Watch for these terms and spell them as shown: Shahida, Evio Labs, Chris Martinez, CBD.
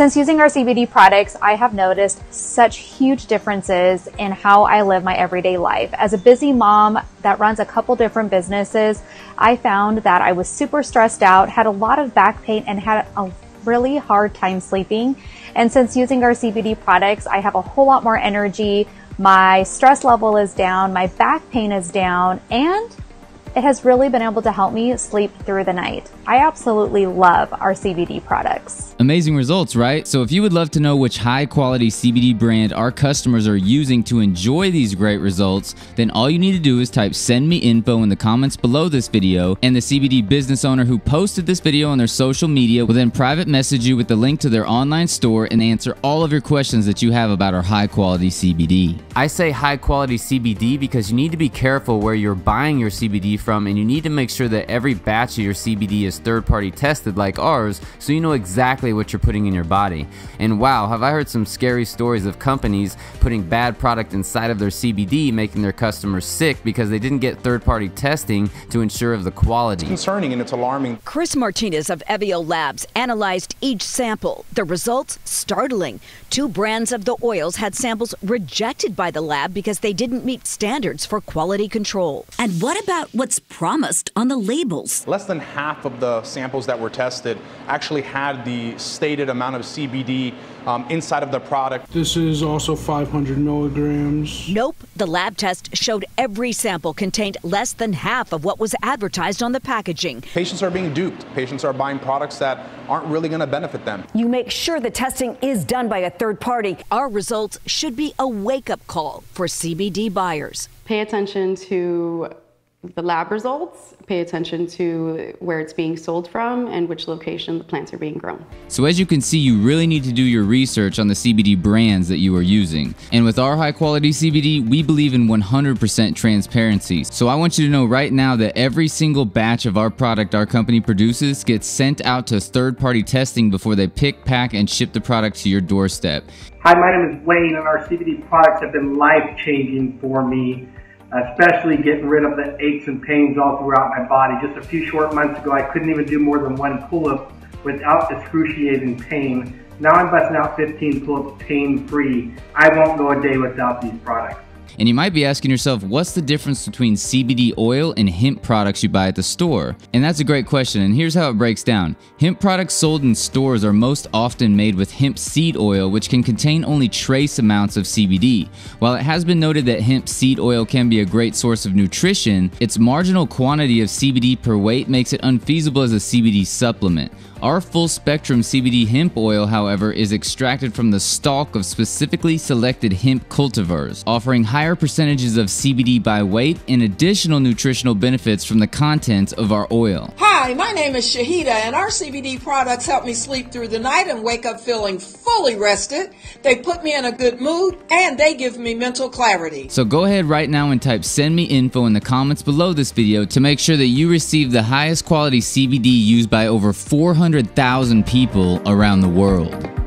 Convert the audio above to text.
Since using our CBD products, I have noticed such huge differences in how I live my everyday life. As a busy mom that runs a couple different businesses, I found that I was super stressed out, had a lot of back pain, and had a really hard time sleeping. And since using our CBD products, I have a whole lot more energy. My stress level is down, my back pain is down, and it has really been able to help me sleep through the night. I absolutely love our CBD products. Amazing results, right? So if you would love to know which high quality CBD brand our customers are using to enjoy these great results, then all you need to do is type "send me info" in the comments below this video, and the CBD business owner who posted this video on their social media will then private message you with the link to their online store and answer all of your questions that you have about our high quality CBD. I say high quality CBD because you need to be careful where you're buying your CBD from, and you need to make sure that every batch of your CBD is third-party tested like ours, so you know exactly what you're putting in your body. And wow, have I heard some scary stories of companies putting bad product inside of their CBD, making their customers sick because they didn't get third-party testing to ensure of the quality. It's concerning and it's alarming. Chris Martinez of Evio Labs analyzed each sample. The results startling. Two brands of the oils had samples rejected by the lab because they didn't meet standards for quality control. And what about what's promised on the labels? Less than half of the samples that were tested actually had the stated amount of CBD inside of the product. This is also 500 milligrams. Nope, the lab test showed every sample contained less than half of what was advertised on the packaging. Patients are being duped. Patients are buying products that aren't really going to benefit them. You make sure the testing is done by a third party. Our results should be a wake-up call for CBD buyers. Pay attention to the lab results, pay attention to where it's being sold from and which location the plants are being grown. So as you can see, you really need to do your research on the CBD brands that you are using. And with our high quality CBD, we believe in 100% transparency. So I want you to know right now that every single batch of our product our company produces gets sent out to third party testing before they pick, pack, and ship the product to your doorstep. Hi, my name is Wayne, and our CBD products have been life-changing for me, especially getting rid of the aches and pains all throughout my body. Just a few short months ago, I couldn't even do more than one pull-up without excruciating pain. Now I'm busting out 15 pull-ups pain-free. I won't go a day without these products. And you might be asking yourself, what's the difference between CBD oil and hemp products you buy at the store? And that's a great question, and here's how it breaks down. Hemp products sold in stores are most often made with hemp seed oil, which can contain only trace amounts of CBD. While it has been noted that hemp seed oil can be a great source of nutrition, its marginal quantity of CBD per weight makes it unfeasible as a CBD supplement. Our full-spectrum CBD hemp oil, however, is extracted from the stalk of specifically selected hemp cultivars, offering higher percentages of CBD by weight and additional nutritional benefits from the contents of our oil. Hi, my name is Shahida, and our CBD products help me sleep through the night and wake up feeling fully rested. They put me in a good mood, and they give me mental clarity. So go ahead right now and type "send me info" in the comments below this video to make sure that you receive the highest quality CBD used by over 400,000 people around the world.